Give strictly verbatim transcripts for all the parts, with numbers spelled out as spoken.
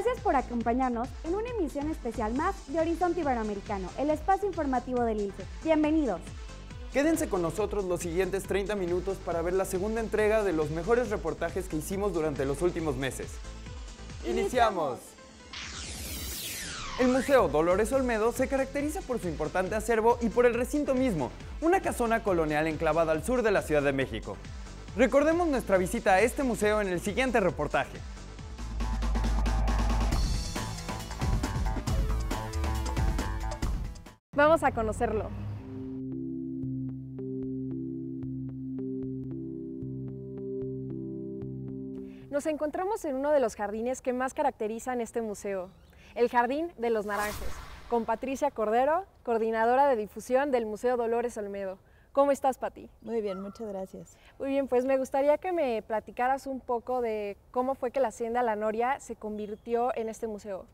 Gracias por acompañarnos en una emisión especial más de Horizonte Iberoamericano, el espacio informativo del I L C E. Bienvenidos. Quédense con nosotros los siguientes treinta minutos para ver la segunda entrega de los mejores reportajes que hicimos durante los últimos meses. ¡Iniciamos! El Museo Dolores Olmedo se caracteriza por su importante acervo y por el recinto mismo, una casona colonial enclavada al sur de la Ciudad de México. Recordemos nuestra visita a este museo en el siguiente reportaje. Vamos a conocerlo. Nos encontramos en uno de los jardines que más caracterizan este museo, el Jardín de los Naranjes, con Patricia Cordero, coordinadora de difusión del Museo Dolores Olmedo. ¿Cómo estás, Pati? Muy bien, muchas gracias. Muy bien, pues me gustaría que me platicaras un poco de cómo fue que la hacienda La Noria se convirtió en este museo.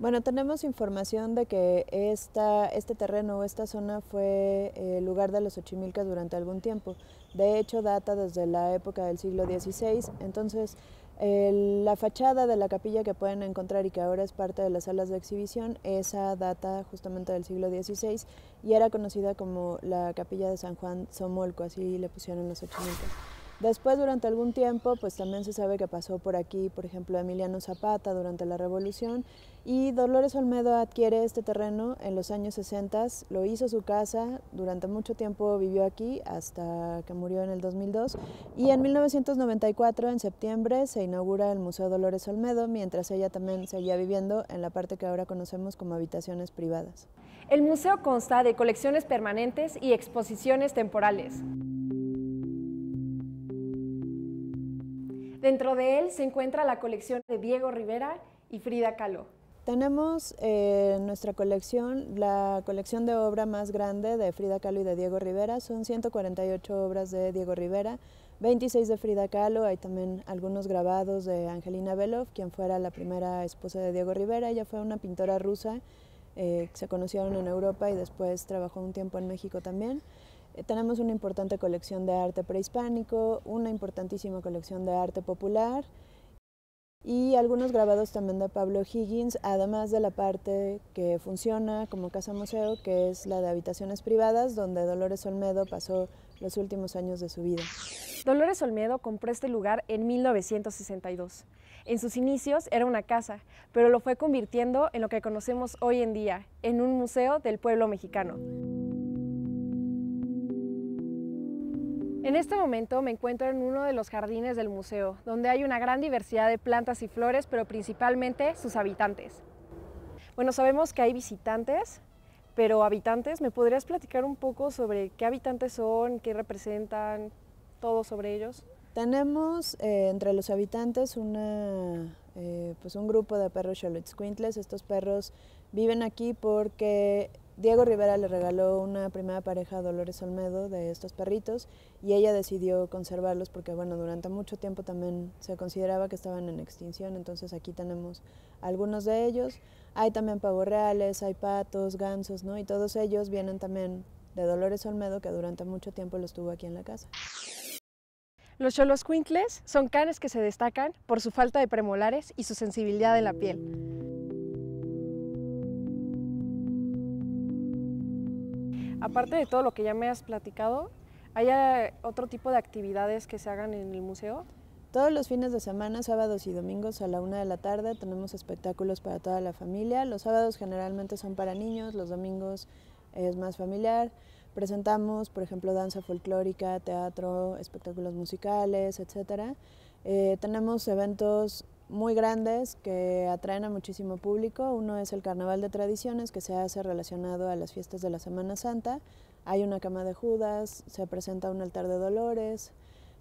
Bueno, tenemos información de que esta, este terreno o esta zona fue el eh, lugar de los Xochimilcas durante algún tiempo. De hecho, data desde la época del siglo dieciséis, entonces eh, la fachada de la capilla que pueden encontrar y que ahora es parte de las salas de exhibición, esa data justamente del siglo dieciséis y era conocida como la capilla de San Juan Somolco, así le pusieron los Xochimilcas. Después, durante algún tiempo, pues también se sabe que pasó por aquí, por ejemplo, Emiliano Zapata durante la Revolución, y Dolores Olmedo adquiere este terreno en los años sesenta, lo hizo su casa, durante mucho tiempo vivió aquí hasta que murió en el dos mil dos, y en mil novecientos noventa y cuatro, en septiembre, se inaugura el Museo Dolores Olmedo, mientras ella también seguía viviendo en la parte que ahora conocemos como habitaciones privadas. El museo consta de colecciones permanentes y exposiciones temporales. Dentro de él se encuentra la colección de Diego Rivera y Frida Kahlo. Tenemos eh, en nuestra colección, la colección de obra más grande de Frida Kahlo y de Diego Rivera, son ciento cuarenta y ocho obras de Diego Rivera, veintiséis de Frida Kahlo, hay también algunos grabados de Angelina Beloff, quien fuera la primera esposa de Diego Rivera, ella fue una pintora rusa, eh, se conocieron en Europa y después trabajó un tiempo en México también. Tenemos una importante colección de arte prehispánico, una importantísima colección de arte popular y algunos grabados también de Pablo Higgins, además de la parte que funciona como casa museo, que es la de habitaciones privadas, donde Dolores Olmedo pasó los últimos años de su vida. Dolores Olmedo compró este lugar en mil novecientos sesenta y dos. En sus inicios era una casa, pero lo fue convirtiendo en lo que conocemos hoy en día, en un museo del pueblo mexicano. En este momento me encuentro en uno de los jardines del museo, donde hay una gran diversidad de plantas y flores, pero principalmente sus habitantes. Bueno, sabemos que hay visitantes, pero habitantes, ¿me podrías platicar un poco sobre qué habitantes son, qué representan, todo sobre ellos? Tenemos eh, entre los habitantes una, eh, pues un grupo de perros Xoloitzcuintles. Estos perros viven aquí porque Diego Rivera le regaló una primera pareja a Dolores Olmedo de estos perritos y ella decidió conservarlos porque, bueno, durante mucho tiempo también se consideraba que estaban en extinción, entonces aquí tenemos algunos de ellos. Hay también pavos reales, hay patos, gansos, ¿no? Y todos ellos vienen también de Dolores Olmedo, que durante mucho tiempo los tuvo aquí en la casa. Los xoloitzcuintles son canes que se destacan por su falta de premolares y su sensibilidad en la piel. Aparte de todo lo que ya me has platicado, ¿hay otro tipo de actividades que se hagan en el museo? Todos los fines de semana, sábados y domingos a la una de la tarde, tenemos espectáculos para toda la familia. Los sábados generalmente son para niños, los domingos es más familiar. Presentamos, por ejemplo, danza folclórica, teatro, espectáculos musicales, etcétera. Eh, tenemos eventos muy grandes que atraen a muchísimo público. Uno es el Carnaval de Tradiciones, que se hace relacionado a las fiestas de la Semana Santa. Hay una cama de Judas, se presenta un altar de Dolores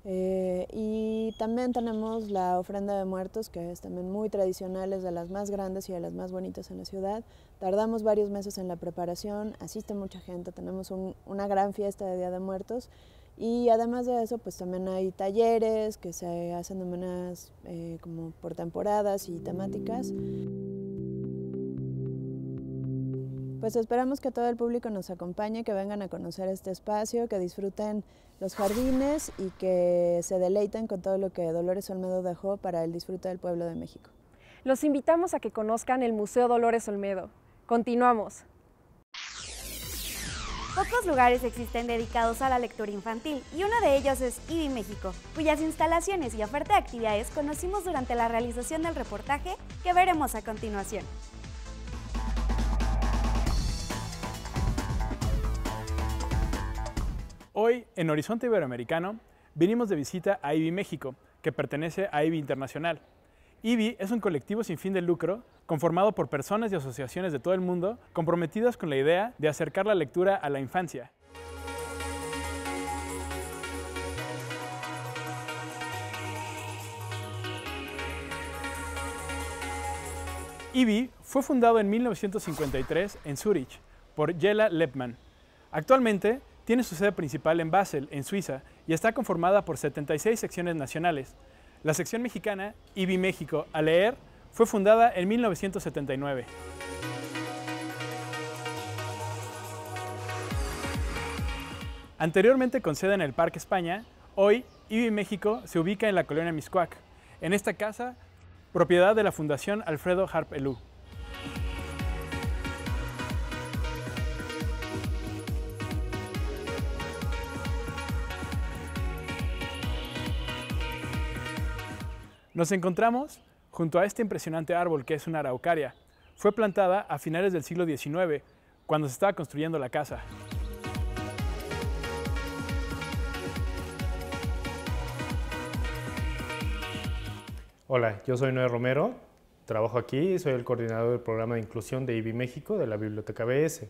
eh, y también tenemos la ofrenda de muertos, que es también muy tradicional, es de las más grandes y de las más bonitas en la ciudad. Tardamos varios meses en la preparación, asiste mucha gente, tenemos un, una gran fiesta de Día de Muertos. Y además de eso, pues también hay talleres que se hacen de maneras eh, como por temporadas y temáticas. Pues esperamos que todo el público nos acompañe, que vengan a conocer este espacio, que disfruten los jardines y que se deleiten con todo lo que Dolores Olmedo dejó para el disfrute del pueblo de México. Los invitamos a que conozcan el Museo Dolores Olmedo. Continuamos. Pocos lugares existen dedicados a la lectura infantil y uno de ellos es I B B Y México, cuyas instalaciones y oferta de actividades conocimos durante la realización del reportaje que veremos a continuación. Hoy, en Horizonte Iberoamericano, vinimos de visita a I B B Y México, que pertenece a I B B Y Internacional. I B B Y es un colectivo sin fin de lucro conformado por personas y asociaciones de todo el mundo comprometidas con la idea de acercar la lectura a la infancia. I B B Y fue fundado en mil novecientos cincuenta y tres en Zúrich por Jella Leppmann. Actualmente tiene su sede principal en Basel, en Suiza, y está conformada por setenta y seis secciones nacionales. La sección mexicana I B B Y México a leer fue fundada en mil novecientos setenta y nueve. Anteriormente con sede en el Parque España, hoy I B B Y México se ubica en la colonia Mixcoac, en esta casa, propiedad de la Fundación Alfredo Harp Helú. Nos encontramos junto a este impresionante árbol que es una araucaria. Fue plantada a finales del siglo diecinueve, cuando se estaba construyendo la casa. Hola, yo soy Noé Romero, trabajo aquí, soy el coordinador del programa de inclusión de I B B Y México de la Biblioteca B S.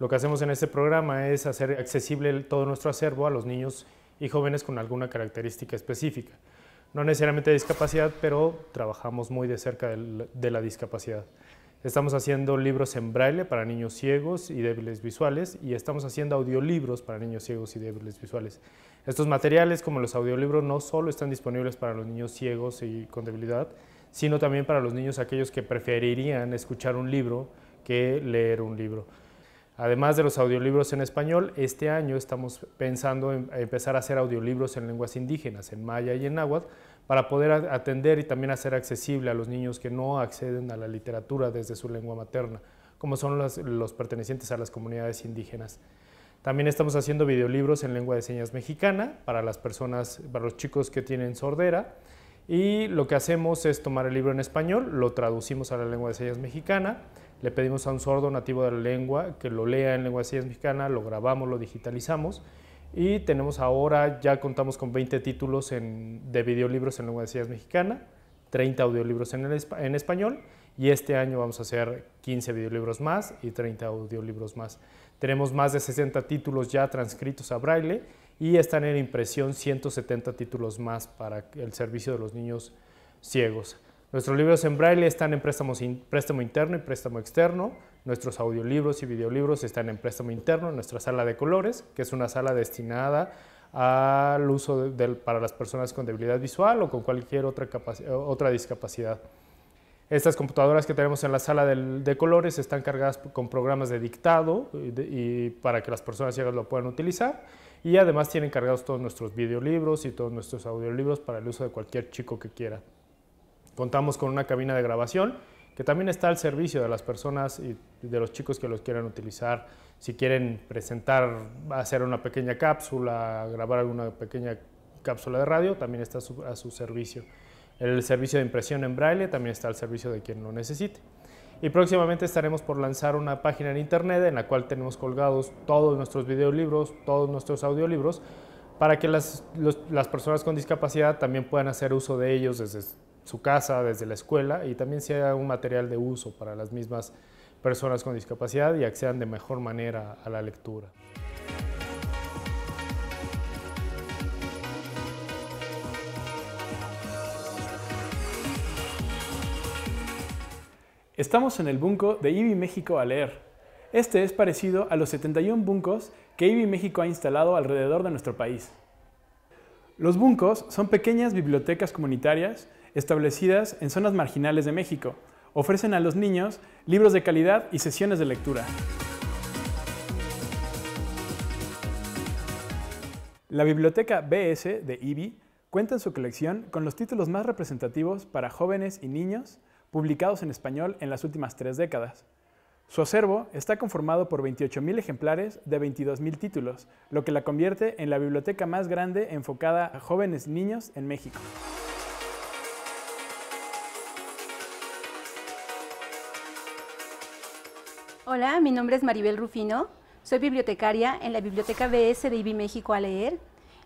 Lo que hacemos en este programa es hacer accesible todo nuestro acervo a los niños y jóvenes con alguna característica específica. No necesariamente de discapacidad, pero trabajamos muy de cerca de la discapacidad. Estamos haciendo libros en braille para niños ciegos y débiles visuales y estamos haciendo audiolibros para niños ciegos y débiles visuales. Estos materiales, como los audiolibros, no solo están disponibles para los niños ciegos y con debilidad, sino también para los niños aquellos que preferirían escuchar un libro que leer un libro. Además de los audiolibros en español, este año estamos pensando en empezar a hacer audiolibros en lenguas indígenas, en maya y en náhuatl, para poder atender y también hacer accesible a los niños que no acceden a la literatura desde su lengua materna, como son los, los pertenecientes a las comunidades indígenas. También estamos haciendo videolibros en lengua de señas mexicana para las personas, para los chicos que tienen sordera, y lo que hacemos es tomar el libro en español, lo traducimos a la lengua de señas mexicana, le pedimos a un sordo nativo de la lengua que lo lea en lengua de señas mexicana, lo grabamos, lo digitalizamos y tenemos ahora, ya contamos con veinte títulos en, de videolibros en lengua de señas mexicana, treinta audiolibros en, el, en español y este año vamos a hacer quince videolibros más y treinta audiolibros más. Tenemos más de sesenta títulos ya transcritos a braille y están en impresión ciento setenta títulos más para el servicio de los niños ciegos. Nuestros libros en braille están en préstamo, préstamo interno y préstamo externo. Nuestros audiolibros y videolibros están en préstamo interno en nuestra sala de colores, que es una sala destinada al uso de, de, para las personas con debilidad visual o con cualquier otra, otra discapacidad. Estas computadoras que tenemos en la sala de, de colores están cargadas con programas de dictado y, de, y para que las personas ciegas lo puedan utilizar. Y además tienen cargados todos nuestros videolibros y todos nuestros audiolibros para el uso de cualquier chico que quiera. Contamos con una cabina de grabación que también está al servicio de las personas y de los chicos que los quieran utilizar. Si quieren presentar, hacer una pequeña cápsula, grabar alguna pequeña cápsula de radio, también está a su, a su servicio. El servicio de impresión en braille también está al servicio de quien lo necesite. Y próximamente estaremos por lanzar una página en internet en la cual tenemos colgados todos nuestros videolibros, todos nuestros audiolibros, para que las, los, las personas con discapacidad también puedan hacer uso de ellos desde su casa, desde la escuela, y también sea un material de uso para las mismas personas con discapacidad y accedan de mejor manera a la lectura. Estamos en el bunco de I B B Y México a leer. Este es parecido a los setenta y uno buncos que I B B Y México ha instalado alrededor de nuestro país. Los buncos son pequeñas bibliotecas comunitarias establecidas en zonas marginales de México. Ofrecen a los niños libros de calidad y sesiones de lectura. La biblioteca B S de I B B Y cuenta en su colección con los títulos más representativos para jóvenes y niños, publicados en español en las últimas tres décadas. Su acervo está conformado por veintiocho mil ejemplares de veintidós mil títulos, lo que la convierte en la biblioteca más grande enfocada a jóvenes niños en México. Hola, mi nombre es Maribel Rufino, soy bibliotecaria en la Biblioteca B S de I B B Y México a leer.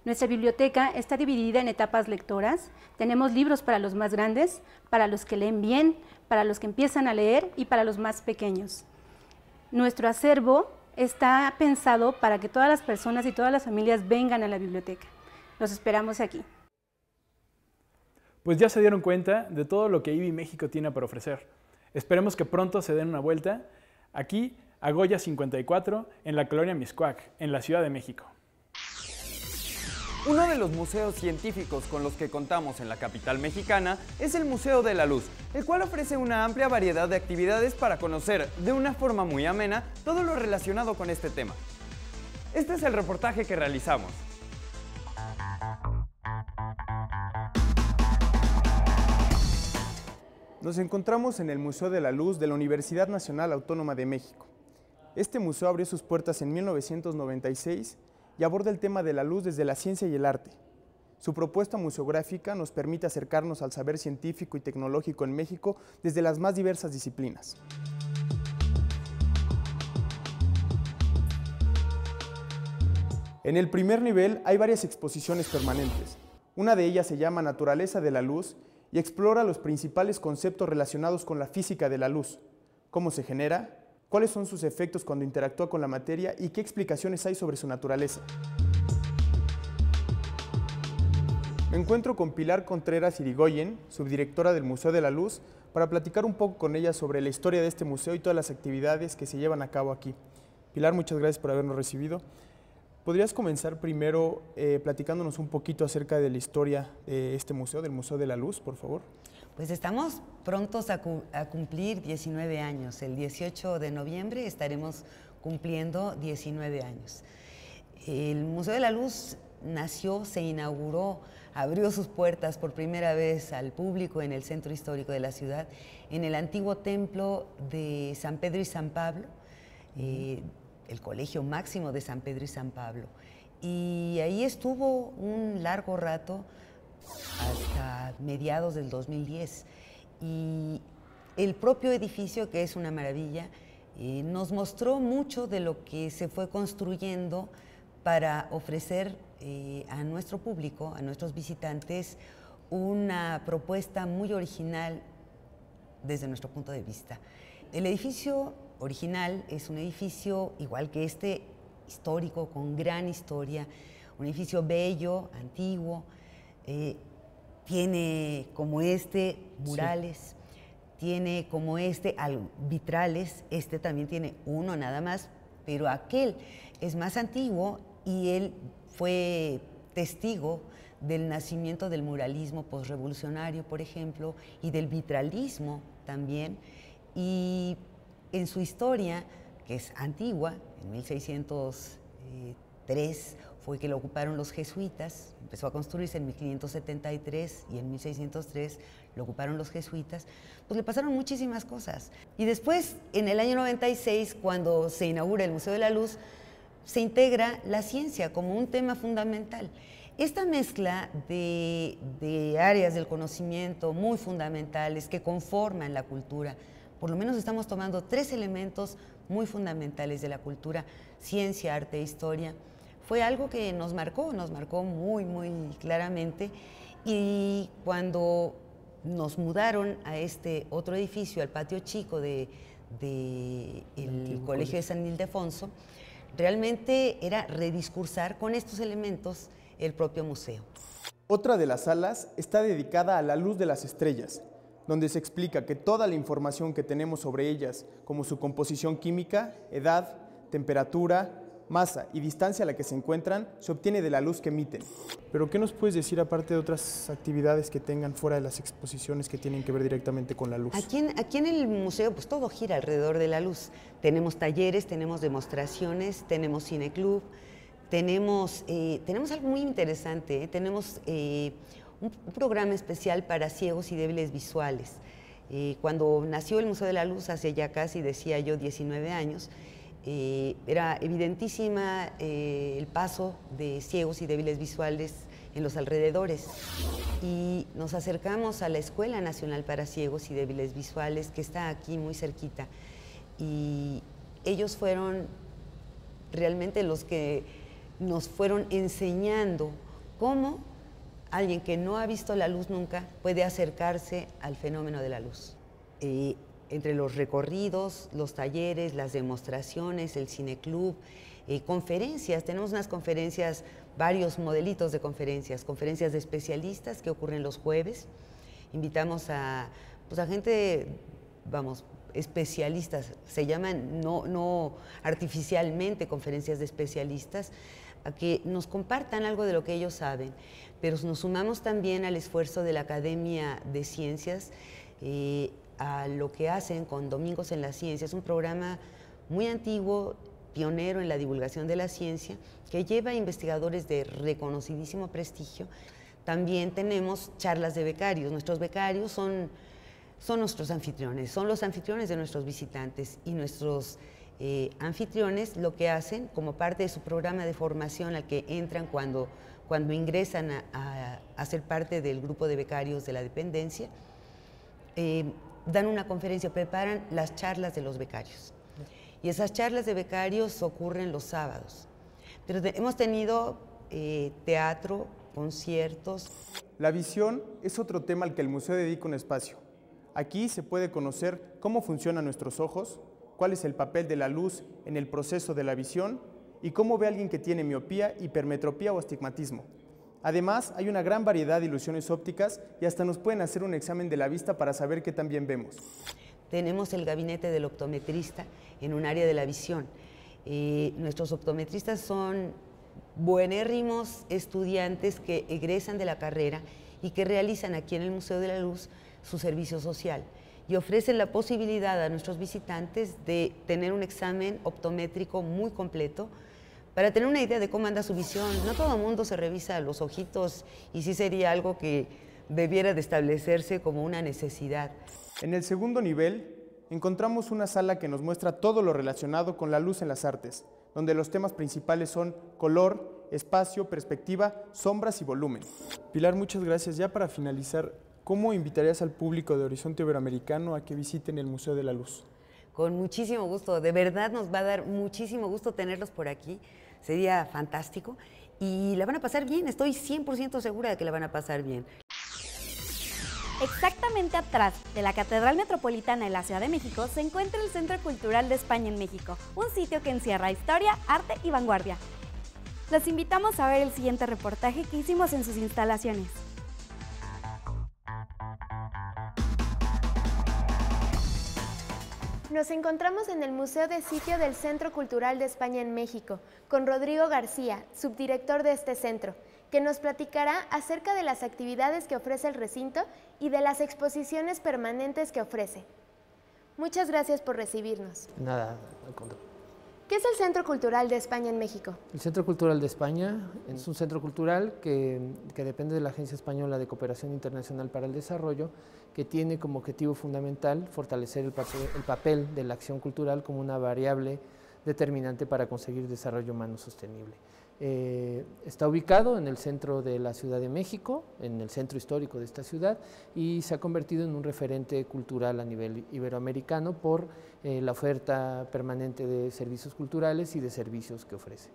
Nuestra biblioteca está dividida en etapas lectoras. Tenemos libros para los más grandes, para los que leen bien, para los que empiezan a leer y para los más pequeños. Nuestro acervo está pensado para que todas las personas y todas las familias vengan a la biblioteca. Los esperamos aquí. Pues ya se dieron cuenta de todo lo que I B B Y México tiene para ofrecer. Esperemos que pronto se den una vuelta aquí, a Goya cincuenta y cuatro, en la colonia Mixcoac, en la Ciudad de México. Uno de los museos científicos con los que contamos en la capital mexicana es el Museo de la Luz, el cual ofrece una amplia variedad de actividades para conocer, de una forma muy amena, todo lo relacionado con este tema. Este es el reportaje que realizamos. Nos encontramos en el Museo de la Luz de la Universidad Nacional Autónoma de México. Este museo abrió sus puertas en mil novecientos noventa y seis y aborda el tema de la luz desde la ciencia y el arte. Su propuesta museográfica nos permite acercarnos al saber científico y tecnológico en México desde las más diversas disciplinas. En el primer nivel hay varias exposiciones permanentes. Una de ellas se llama Naturaleza de la Luz y explora los principales conceptos relacionados con la física de la luz, cómo se genera, cuáles son sus efectos cuando interactúa con la materia y qué explicaciones hay sobre su naturaleza. Me encuentro con Pilar Contreras Irigoyen, subdirectora del Museo de la Luz, para platicar un poco con ella sobre la historia de este museo y todas las actividades que se llevan a cabo aquí. Pilar, muchas gracias por habernos recibido. ¿Podrías comenzar primero eh, platicándonos un poquito acerca de la historia de este museo, del Museo de la Luz, por favor? Pues estamos prontos a, cu a cumplir diecinueve años. El dieciocho de noviembre estaremos cumpliendo diecinueve años. El Museo de la Luz nació, se inauguró, abrió sus puertas por primera vez al público en el centro histórico de la ciudad, en el antiguo templo de San Pedro y San Pablo, eh, el colegio máximo de San Pedro y San Pablo. Y ahí estuvo un largo rato hasta mediados del dos mil diez. Y el propio edificio, que es una maravilla, eh, nos mostró mucho de lo que se fue construyendo para ofrecer eh, a nuestro público, a nuestros visitantes, una propuesta muy original desde nuestro punto de vista. El edificio original es un edificio igual que este, histórico, con gran historia, un edificio bello, antiguo, eh, tiene como este murales, sí, tiene como este vitrales, este también tiene uno nada más, pero aquel es más antiguo y él fue testigo del nacimiento del muralismo posrevolucionario, por ejemplo, y del vitralismo también, y en su historia, que es antigua, en mil seiscientos tres fue que lo ocuparon los jesuitas, empezó a construirse en mil quinientos setenta y tres y en mil seiscientos tres lo ocuparon los jesuitas, pues le pasaron muchísimas cosas. Y después, en el año noventa y seis, cuando se inaugura el Museo de la Luz, se integra la ciencia como un tema fundamental. Esta mezcla de, de áreas del conocimiento muy fundamentales que conforman la cultura. Por lo menos estamos tomando tres elementos muy fundamentales de la cultura, ciencia, arte e historia. Fue algo que nos marcó, nos marcó muy, muy claramente. Y cuando nos mudaron a este otro edificio, al patio chico del de, de Colegio de San Ildefonso, realmente era rediscursar con estos elementos el propio museo. Otra de las salas está dedicada a la luz de las estrellas, donde se explica que toda la información que tenemos sobre ellas, como su composición química, edad, temperatura, masa y distancia a la que se encuentran, se obtiene de la luz que emiten. ¿Pero qué nos puedes decir aparte de otras actividades que tengan fuera de las exposiciones que tienen que ver directamente con la luz? Aquí en, aquí en el museo pues todo gira alrededor de la luz. Tenemos talleres, tenemos demostraciones, tenemos cineclub, tenemos, eh, tenemos algo muy interesante, ¿eh? tenemos... Eh, un programa especial para ciegos y débiles visuales. Eh, cuando nació el Museo de la Luz, hace ya casi, decía yo, diecinueve años, eh, era evidentísima eh, el paso de ciegos y débiles visuales en los alrededores. Y nos acercamos a la Escuela Nacional para Ciegos y Débiles Visuales, que está aquí muy cerquita. Y ellos fueron realmente los que nos fueron enseñando cómo alguien que no ha visto la luz nunca puede acercarse al fenómeno de la luz. Eh, entre los recorridos, los talleres, las demostraciones, el cineclub, eh, conferencias, tenemos unas conferencias, varios modelitos de conferencias, conferencias de especialistas que ocurren los jueves. Invitamos a, pues a gente, vamos, especialistas, se llaman no, no artificialmente conferencias de especialistas, a que nos compartan algo de lo que ellos saben, pero nos sumamos también al esfuerzo de la Academia de Ciencias, eh, a lo que hacen con Domingos en la Ciencia. Es un programa muy antiguo, pionero en la divulgación de la ciencia, que lleva a investigadores de reconocidísimo prestigio. También tenemos charlas de becarios. Nuestros becarios son, son nuestros anfitriones, son los anfitriones de nuestros visitantes, y nuestros Eh, anfitriones lo que hacen como parte de su programa de formación al que entran cuando, cuando ingresan a, a, a ser parte del grupo de becarios de la dependencia, eh, dan una conferencia, preparan las charlas de los becarios. Y esas charlas de becarios ocurren los sábados. Pero te, hemos tenido eh, teatro, conciertos. La visión es otro tema al que el museo dedica un espacio. Aquí se puede conocer cómo funcionan nuestros ojos, cuál es el papel de la luz en el proceso de la visión y cómo ve a alguien que tiene miopía, hipermetropía o astigmatismo. Además, hay una gran variedad de ilusiones ópticas y hasta nos pueden hacer un examen de la vista para saber qué tan bien vemos. Tenemos el gabinete del optometrista en un área de la visión. Eh, nuestros optometristas son buenérrimos estudiantes que egresan de la carrera y que realizan aquí en el Museo de la Luz su servicio social, y ofrecen la posibilidad a nuestros visitantes de tener un examen optométrico muy completo para tener una idea de cómo anda su visión. No todo el mundo se revisa los ojitos, y sí sería algo que debiera de establecerse como una necesidad. En el segundo nivel encontramos una sala que nos muestra todo lo relacionado con la luz en las artes, donde los temas principales son color, espacio, perspectiva, sombras y volumen. Pilar, muchas gracias. Ya para finalizar, ¿cómo invitarías al público de Horizonte Iberoamericano a que visiten el Museo de la Luz? Con muchísimo gusto, de verdad nos va a dar muchísimo gusto tenerlos por aquí, sería fantástico, y la van a pasar bien, estoy cien por ciento segura de que la van a pasar bien. Exactamente atrás de la Catedral Metropolitana de la Ciudad de México se encuentra el Centro Cultural de España en México, un sitio que encierra historia, arte y vanguardia. Los invitamos a ver el siguiente reportaje que hicimos en sus instalaciones. Nos encontramos en el Museo de Sitio del Centro Cultural de España en México, con Rodrigo García, subdirector de este centro, que nos platicará acerca de las actividades que ofrece el recinto y de las exposiciones permanentes que ofrece. Muchas gracias por recibirnos. Nada, al contrario. ¿Qué es el Centro Cultural de España en México? El Centro Cultural de España es un centro cultural que, que depende de la Agencia Española de Cooperación Internacional para el Desarrollo, que tiene como objetivo fundamental fortalecer el papel, el papel de la acción cultural como una variable determinante para conseguir desarrollo humano sostenible. Eh, está ubicado en el centro de la Ciudad de México, en el centro histórico de esta ciudad, y se ha convertido en un referente cultural a nivel iberoamericano por eh, la oferta permanente de servicios culturales y de servicios que ofrece.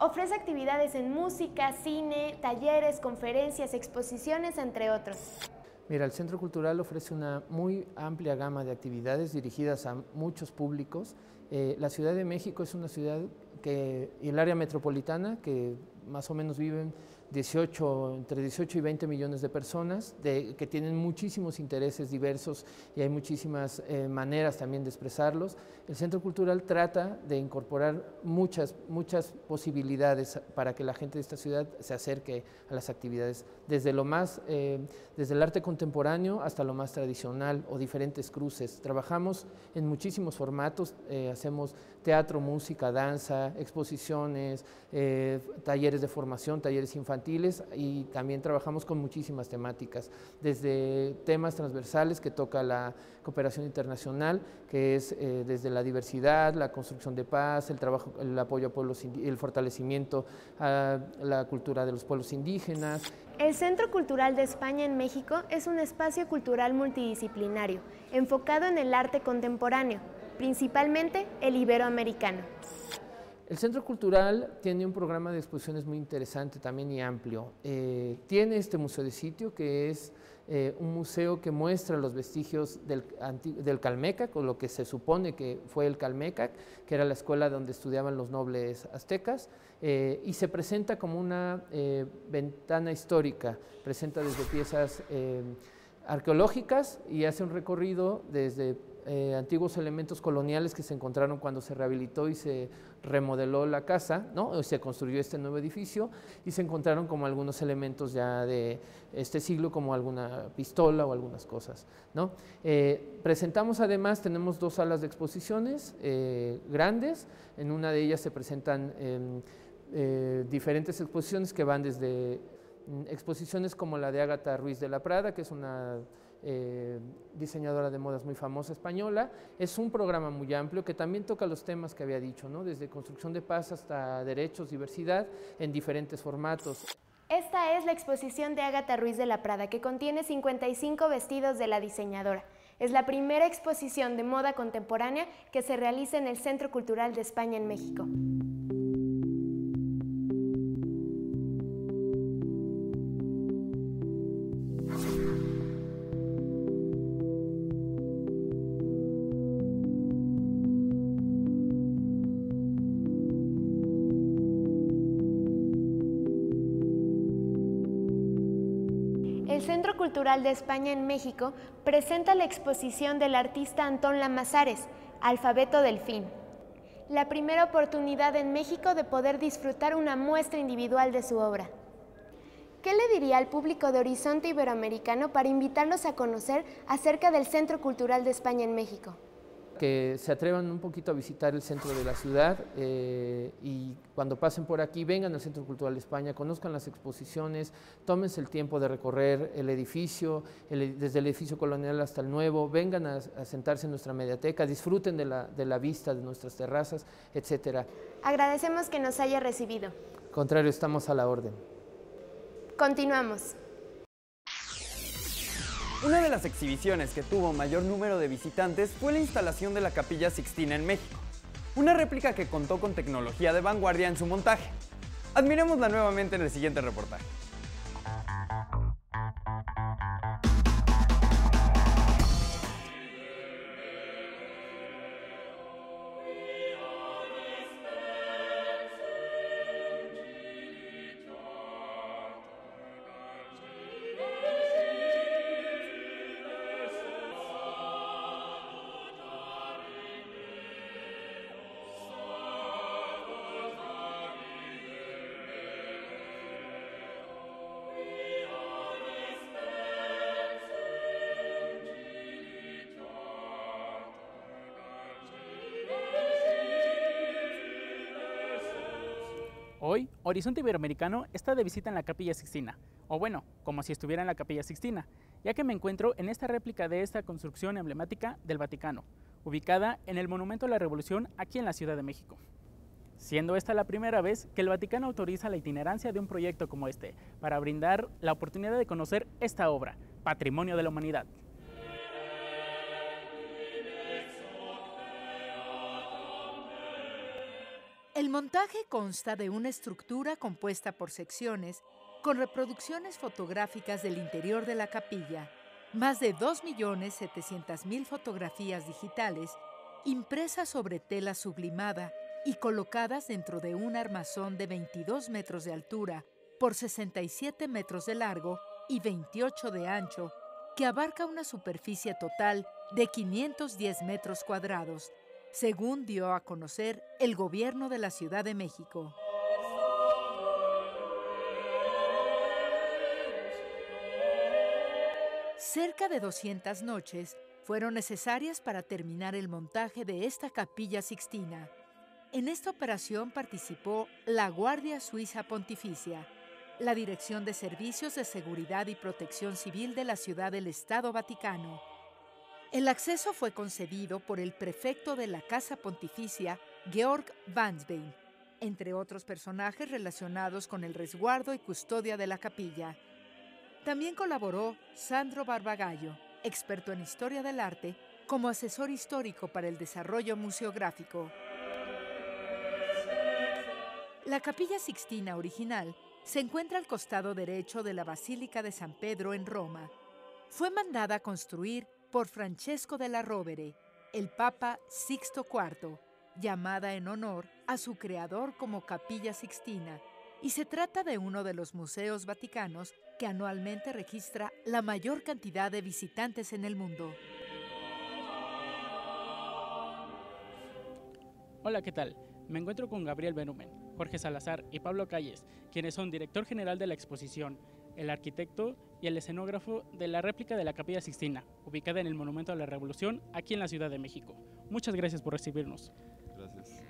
Ofrece actividades en música, cine, talleres, conferencias, exposiciones, entre otros. Mira, el Centro Cultural ofrece una muy amplia gama de actividades dirigidas a muchos públicos. Eh, la Ciudad de México es una ciudad que, y el área metropolitana, que más o menos viven dieciocho, entre dieciocho y veinte millones de personas, de, que tienen muchísimos intereses diversos y hay muchísimas eh, maneras también de expresarlos. El Centro Cultural trata de incorporar muchas, muchas posibilidades para que la gente de esta ciudad se acerque a las actividades, desde, lo más, eh, desde el arte contemporáneo hasta lo más tradicional o diferentes cruces. Trabajamos en muchísimos formatos, eh, hacemos teatro, música, danza, exposiciones, eh, talleres de formación, talleres infantiles, infantiles y también trabajamos con muchísimas temáticas, desde temas transversales que toca la cooperación internacional, que es eh, desde la diversidad, la construcción de paz, el trabajo, el apoyo a pueblos, el fortalecimiento a la cultura de los pueblos indígenas. El Centro Cultural de España en México es un espacio cultural multidisciplinario, enfocado en el arte contemporáneo, principalmente el iberoamericano. El Centro Cultural tiene un programa de exposiciones muy interesante también y amplio. Eh, tiene este museo de sitio, que es eh, un museo que muestra los vestigios del, del Calmecac, o lo que se supone que fue el Calmecac, que era la escuela donde estudiaban los nobles aztecas, eh, y se presenta como una eh, ventana histórica, presenta desde piezas eh, arqueológicas y hace un recorrido desde Eh, antiguos elementos coloniales que se encontraron cuando se rehabilitó y se remodeló la casa, ¿no? Se construyó este nuevo edificio y se encontraron como algunos elementos ya de este siglo, como alguna pistola o algunas cosas, ¿no? Eh, presentamos además, tenemos dos salas de exposiciones eh, grandes. En una de ellas se presentan eh, eh, diferentes exposiciones que van desde exposiciones como la de Agatha Ruiz de la Prada, que es una Eh, diseñadora de modas muy famosa española. Es un programa muy amplio que también toca los temas que había dicho, ¿no? Desde construcción de paz hasta derechos, diversidad, en diferentes formatos. Esta es la exposición de Agatha Ruiz de la Prada, que contiene cincuenta y cinco vestidos de la diseñadora. Es la primera exposición de moda contemporánea que se realiza en el Centro Cultural de España en México. El Centro Cultural de España en México presenta la exposición del artista Antón Lamazares, Alfabeto Delfín. La primera oportunidad en México de poder disfrutar una muestra individual de su obra. ¿Qué le diría al público de Horizonte Iberoamericano para invitarlos a conocer acerca del Centro Cultural de España en México? Que se atrevan un poquito a visitar el centro de la ciudad eh, y cuando pasen por aquí vengan al Centro Cultural de España, conozcan las exposiciones, tómense el tiempo de recorrer el edificio, el, desde el edificio colonial hasta el nuevo, vengan a, a sentarse en nuestra mediateca, disfruten de la, de la vista de nuestras terrazas, etcétera. Agradecemos que nos haya recibido. Al contrario, estamos a la orden. Continuamos. Una de las exhibiciones que tuvo mayor número de visitantes fue la instalación de la Capilla Sixtina en México, una réplica que contó con tecnología de vanguardia en su montaje. Admirémosla nuevamente en el siguiente reportaje. Hoy, Horizonte Iberoamericano está de visita en la Capilla Sixtina, o bueno, como si estuviera en la Capilla Sixtina, ya que me encuentro en esta réplica de esta construcción emblemática del Vaticano, ubicada en el Monumento a la Revolución aquí en la Ciudad de México. Siendo esta la primera vez que el Vaticano autoriza la itinerancia de un proyecto como este, para brindar la oportunidad de conocer esta obra, Patrimonio de la Humanidad. El montaje consta de una estructura compuesta por secciones con reproducciones fotográficas del interior de la capilla, más de dos millones setecientas mil fotografías digitales impresas sobre tela sublimada y colocadas dentro de un armazón de veintidós metros de altura por sesenta y siete metros de largo y veintiocho de ancho, que abarca una superficie total de quinientos diez metros cuadrados, según dio a conocer el gobierno de la Ciudad de México. Cerca de doscientas noches fueron necesarias para terminar el montaje de esta Capilla Sixtina. En esta operación participó la Guardia Suiza Pontificia, la Dirección de Servicios de Seguridad y Protección Civil de la Ciudad del Estado Vaticano. El acceso fue concedido por el prefecto de la Casa Pontificia, Georg Wandsbein, entre otros personajes relacionados con el resguardo y custodia de la capilla. También colaboró Sandro Barbagallo, experto en historia del arte, como asesor histórico para el desarrollo museográfico. La Capilla Sixtina original se encuentra al costado derecho de la Basílica de San Pedro en Roma. Fue mandada a construir por Francesco della Rovere, el Papa Sixto cuarto, llamada en honor a su creador como Capilla Sixtina, y se trata de uno de los museos vaticanos que anualmente registra la mayor cantidad de visitantes en el mundo. Hola, ¿qué tal? Me encuentro con Gabriel Berumen, Jorge Salazar y Pablo Calles, quienes son director general de la exposición, el arquitecto y el escenógrafo de la réplica de la Capilla Sixtina, ubicada en el Monumento a la Revolución, aquí en la Ciudad de México. Muchas gracias por recibirnos. Gracias.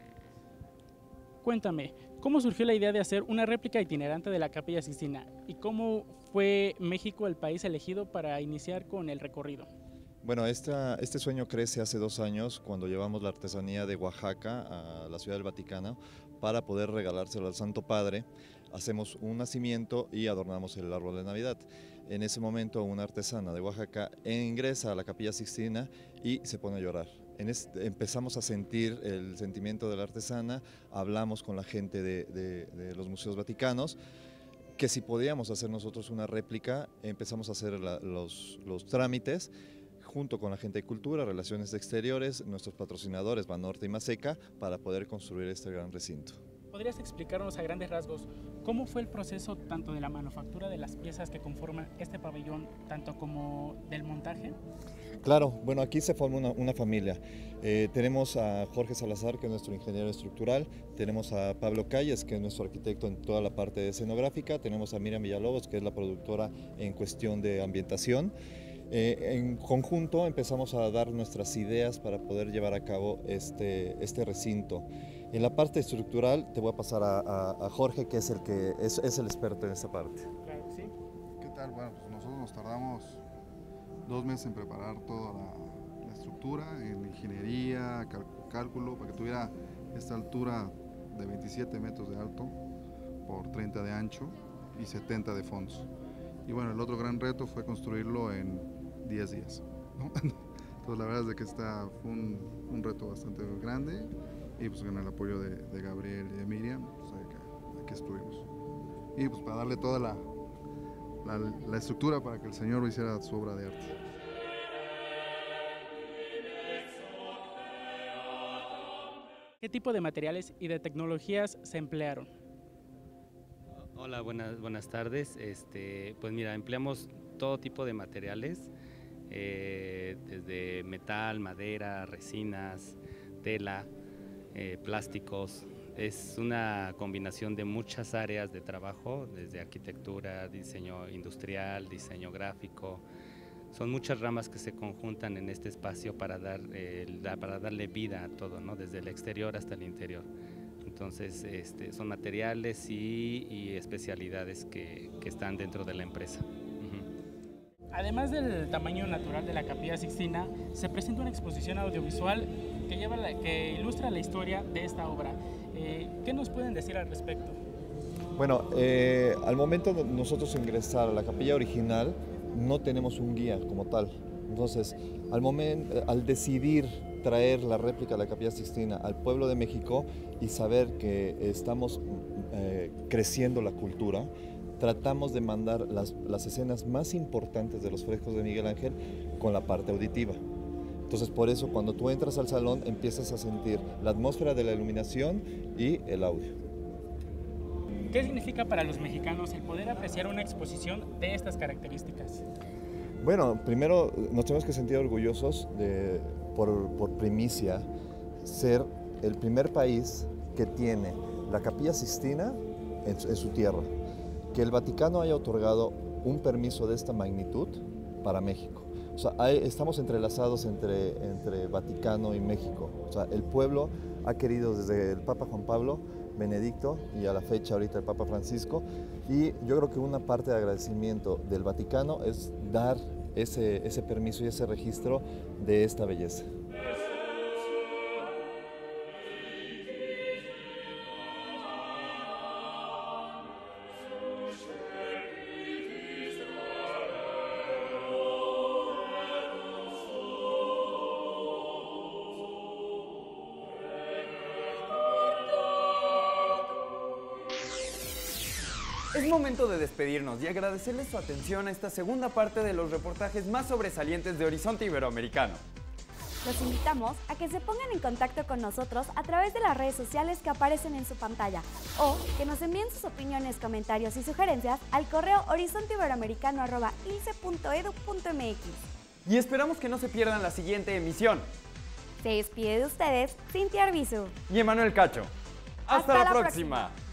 Cuéntame, ¿cómo surgió la idea de hacer una réplica itinerante de la Capilla Sixtina y cómo fue México el país elegido para iniciar con el recorrido? Bueno, esta, este sueño crece hace dos años cuando llevamos la artesanía de Oaxaca a la Ciudad del Vaticano para poder regalárselo al Santo Padre. Hacemos un nacimiento y adornamos el árbol de Navidad. En ese momento una artesana de Oaxaca ingresa a la Capilla Sixtina y se pone a llorar. En este, empezamos a sentir el sentimiento de la artesana, hablamos con la gente de, de, de los museos vaticanos, que si podíamos hacer nosotros una réplica, empezamos a hacer la, los, los trámites, junto con la gente de cultura, relaciones exteriores, nuestros patrocinadores Banorte y Maseca, para poder construir este gran recinto. ¿Podrías explicarnos a grandes rasgos cómo fue el proceso tanto de la manufactura de las piezas que conforman este pabellón, tanto como del montaje? Claro, bueno, aquí se forma una, una familia. Eh, tenemos a Jorge Salazar, que es nuestro ingeniero estructural, tenemos a Pablo Calles, que es nuestro arquitecto en toda la parte escenográfica, tenemos a Miriam Villalobos, que es la productora en cuestión de ambientación. Eh, en conjunto empezamos a dar nuestras ideas para poder llevar a cabo este, este recinto. En la parte estructural te voy a pasar a, a, a Jorge, que es el que es, es el experto en esta parte. Claro, sí. ¿Qué tal? Bueno, pues nosotros nos tardamos dos meses en preparar toda la, la estructura, en ingeniería, cal, cálculo, para que tuviera esta altura de veintisiete metros de alto por treinta de ancho y setenta de fondo. Y bueno, el otro gran reto fue construirlo en diez días, ¿no? Entonces la verdad es que está, fue un, un reto bastante grande y pues con el apoyo de, de Gabriel y de Miriam, pues acá, aquí estuvimos. Y pues para darle toda la, la, la estructura para que el señor lo hiciera su obra de arte. ¿Qué tipo de materiales y de tecnologías se emplearon? Hola, buenas, buenas tardes. Este, pues mira, empleamos todo tipo de materiales, eh, desde metal, madera, resinas, tela, eh, plásticos. Es una combinación de muchas áreas de trabajo, desde arquitectura, diseño industrial, diseño gráfico. Son muchas ramas que se conjuntan en este espacio para, dar, eh, para darle vida a todo, ¿no? Desde el exterior hasta el interior. Entonces, este, son materiales y, y especialidades que, que están dentro de la empresa. Uh-huh. Además del tamaño natural de la Capilla Sixtina, se presenta una exposición audiovisual que, lleva la, que ilustra la historia de esta obra. Eh, ¿Qué nos pueden decir al respecto? Bueno, eh, al momento de nosotros ingresar a la capilla original, no tenemos un guía como tal. Entonces, al, momento, al decidir traer la réplica de la Capilla Sixtina al pueblo de México y saber que estamos eh, creciendo la cultura, tratamos de mandar las, las escenas más importantes de los frescos de Miguel Ángel con la parte auditiva. Entonces, por eso, cuando tú entras al salón, empiezas a sentir la atmósfera de la iluminación y el audio. ¿Qué significa para los mexicanos el poder apreciar una exposición de estas características? Bueno, primero nos tenemos que sentir orgullosos de, por, por primicia, ser el primer país que tiene la Capilla Sixtina en, en su tierra. Que el Vaticano haya otorgado un permiso de esta magnitud para México. O sea, hay, estamos entrelazados entre, entre Vaticano y México. O sea, el pueblo ha querido, desde el Papa Juan Pablo, Benedicto y a la fecha ahorita el Papa Francisco. Y yo creo que una parte de agradecimiento del Vaticano es dar ese, ese permiso y ese registro de esta belleza. Es momento de despedirnos y agradecerles su atención a esta segunda parte de los reportajes más sobresalientes de Horizonte Iberoamericano. Los invitamos a que se pongan en contacto con nosotros a través de las redes sociales que aparecen en su pantalla o que nos envíen sus opiniones, comentarios y sugerencias al correo horizonte iberoamericano arroba ilce punto edu punto mx. Y esperamos que no se pierdan la siguiente emisión. Se despide de ustedes Cintia Arbizu y Emanuel Cacho. ¡Hasta, Hasta la, la próxima! próxima.